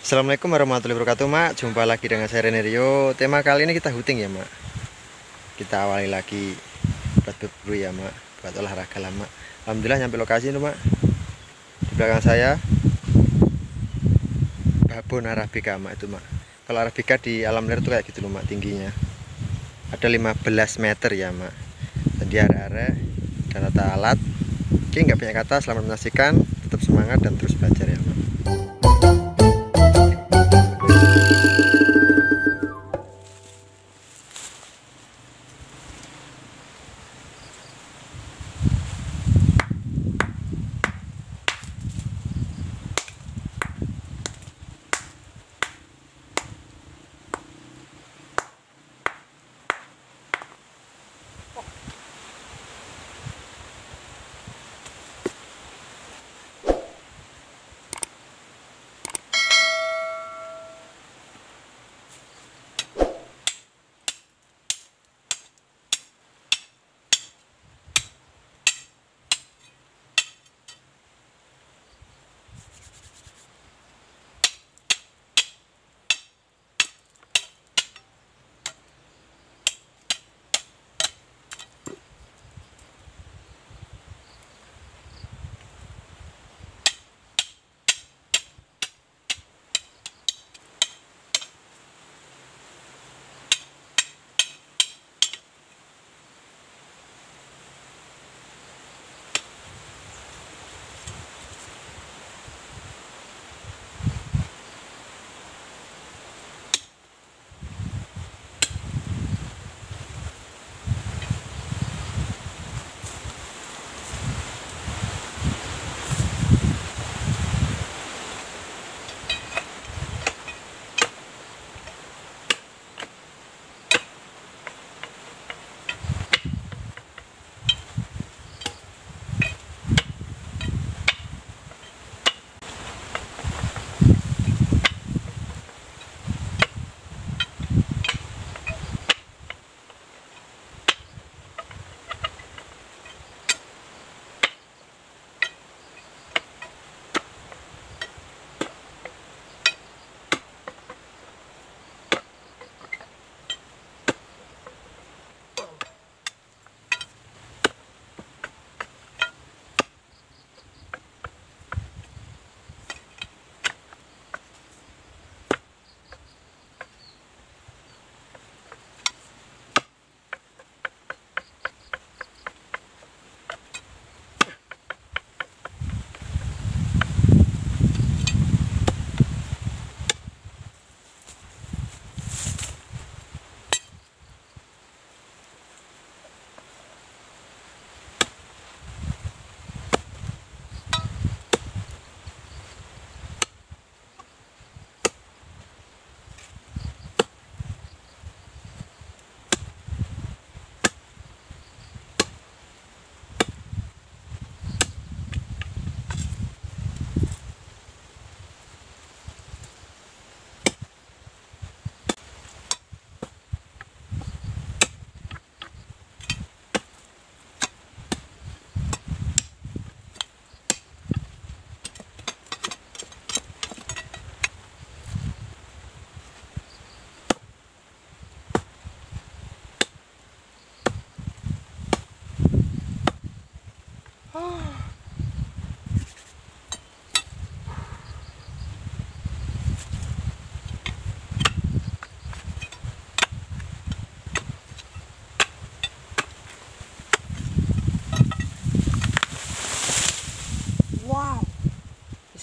Assalamualaikum warahmatullahi wabarakatuh, Mak. Jumpa lagi dengan saya Reni Rio. Tema kali ini kita huting ya, Mak. Kita awali lagi buat berburu ya, Mak. Buat olahraga lah, Mak. Alhamdulillah nyampe lokasi itu, Mak. Di belakang saya babon arabika, Mak, itu, Mak. Kalau arabika di alam liar itu kayak gitu loh, Mak, tingginya. Ada 15 meter ya, Mak. Dan dia are-are dan ada alat. Oke, nggak punya kata, selamat menyaksikan. Tetap semangat dan terus belajar ya, Mak.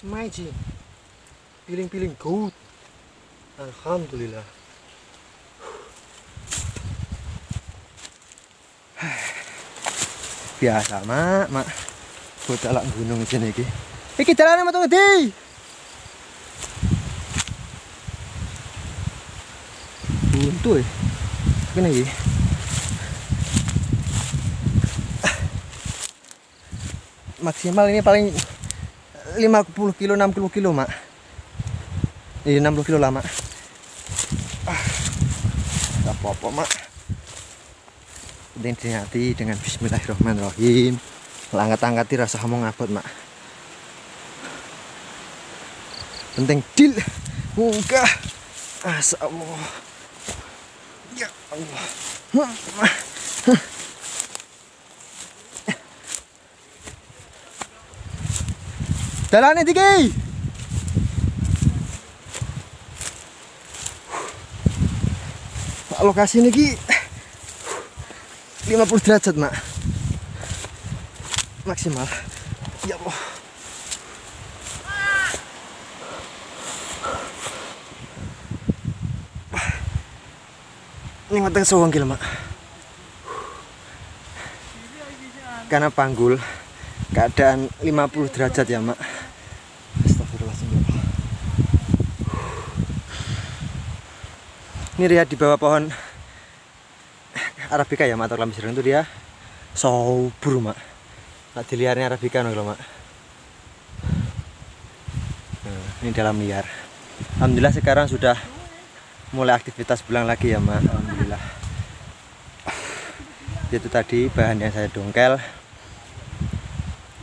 Maji, piling-piling good. Alhamdulillah. Biasa mak, botak lak gunung jene iki. Iki dalane metu ngendi? Buntu e. Kene iki. Maksimal ini paling 50 kilo, 60 kilo, Mak. Ini 60 kilo lah, Mak. Gak apa-apa, Mak. Penting dihati dengan bismillahirrahmanirrahim. Langkat-angkati rasa ngomong abot, Mak. Penting deal buka. Asya Allah. Ya Allah. Jalannya tinggi. Pak, lokasi ini ki 50 derajat mak maksimal. Ya Allah. Ini ngeteng sewang gila mak. Karena panggul keadaan 50 derajat ya mak. Astagfirullahaladzim. Ini lihat di bawah pohon arabika ya mak, atau kelambi sireng itu dia sobur mak. Di liarnya arabika no, mak. Nah, ini dalam liar. Alhamdulillah sekarang sudah mulai aktivitas pulang lagi ya mak. Alhamdulillah. Itu tadi bahan yang saya dongkel.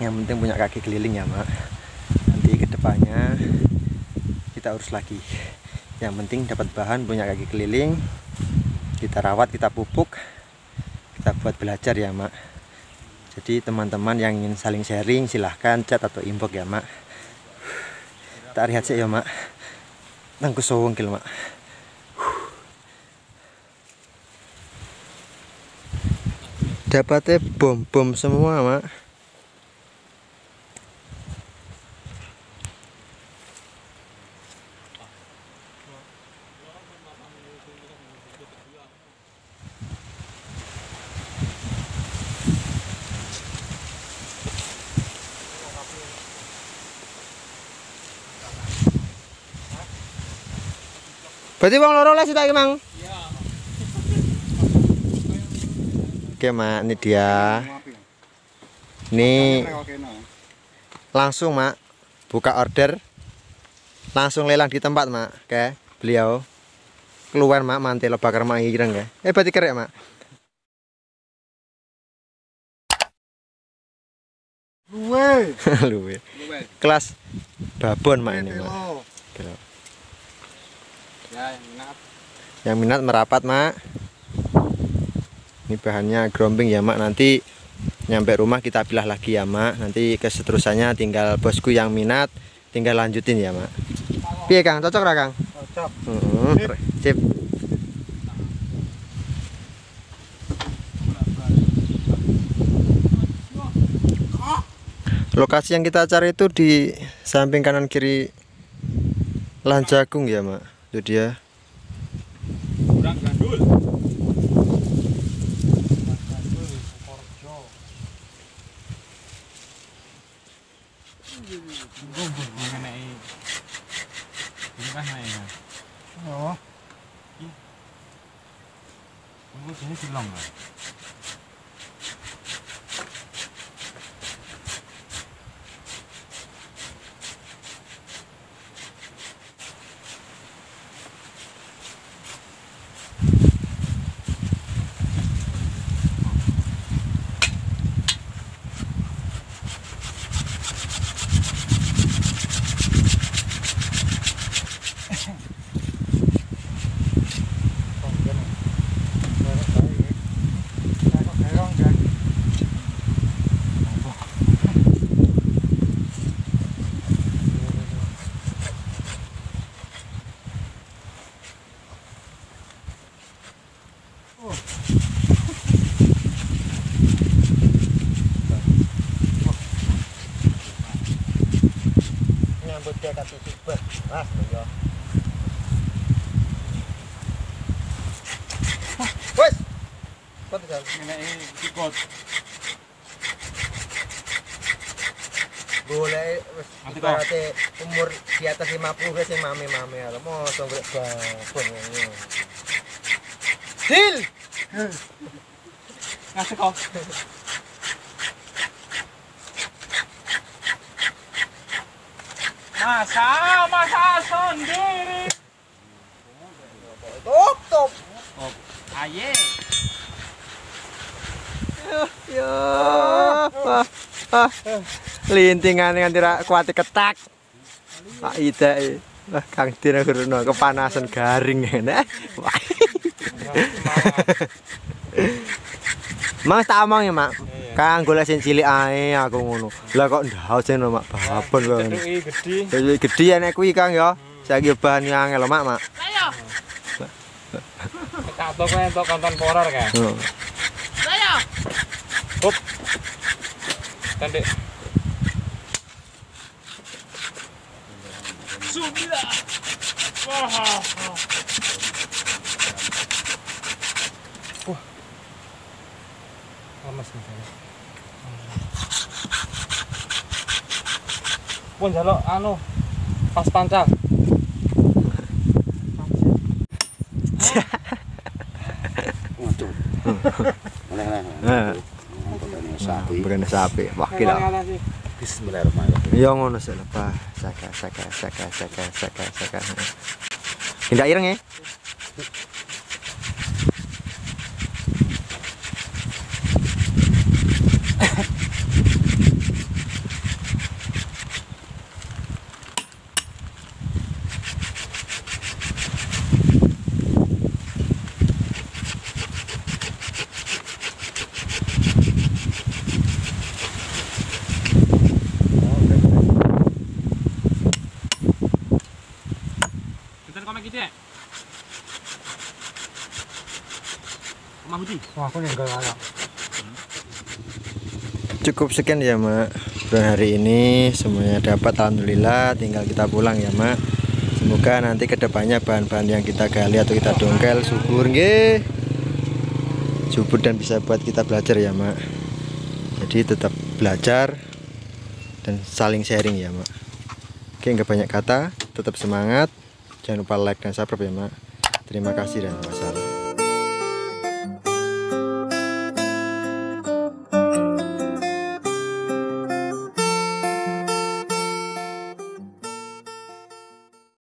Yang penting punya kaki keliling ya mak. Nanti kedepannya kita urus lagi. Yang penting dapat bahan, punya kaki keliling, kita rawat, kita pupuk, kita buat belajar ya mak. Jadi teman-teman yang ingin saling sharing silahkan chat atau inbox ya mak. Tak lihat sih ya mak. Tangku sowongkil mak. Dapatnya bom-bom semua mak. Berarti bang loro les tak emang? Oke mak, ini dia. Ini langsung mak, buka order, langsung lelang di tempat mak. Oke, beliau keluar mak, mantel bakar mak ireng ya. Berarti kerek mak. Luwe, luwe. Kelas babon mak ini mak. Yang minat merapat mak. Ini bahannya grombing ya mak. Nanti nyampe rumah kita pilah lagi ya mak. Nanti keseterusannya tinggal bosku yang minat tinggal lanjutin ya mak. Piye kang, cocok ra kang? Cocok. Sip. Lokasi yang kita cari itu di samping kanan kiri lahan jagung ya mak. Itu dia. Kurang gandul. Boleh umur di atas 50 sih mame-mame atau mau songgrek babon. Dil. Ngasih kok. Masa sendiri. Top. Aye. Yo, lintingan dengan tidak kuat ketak. Pak Ida. Kang Dina Guruno kepanasan garing enak. Mas tak omong ya, Mak. Kang golek sing cilik ae aku ngono. Lah kok ndausen Mak babon kok. Gede. Gede ya nek kuwi Kang ya. Saiki bahan angel Mak, Mak. Lah yo. Tak apa entuk konten poror kae. Lah yo. Up. Tandek. Subila. Wah. Mas misalnya. Pun jaluk anu pas pancal. Waduh. Nah. Berani sapi. Wakil. Bismillahirrahmanirrahim. Ya ngono sik lepas. Saka. Tidak ireng ya? Wah, aku nggak galak. Cukup sekian ya, Mak. Untuk hari ini semuanya dapat, alhamdulillah. Tinggal kita pulang ya, Mak. Semoga nanti kedepannya bahan-bahan yang kita gali atau kita dongkel subur nggih. Subur dan bisa buat kita belajar ya, Mak. Jadi tetap belajar dan saling sharing ya, Mak. Oke, nggak banyak kata, tetap semangat. Jangan lupa like dan subscribe ya, Mak. Terima kasih dan wassalam.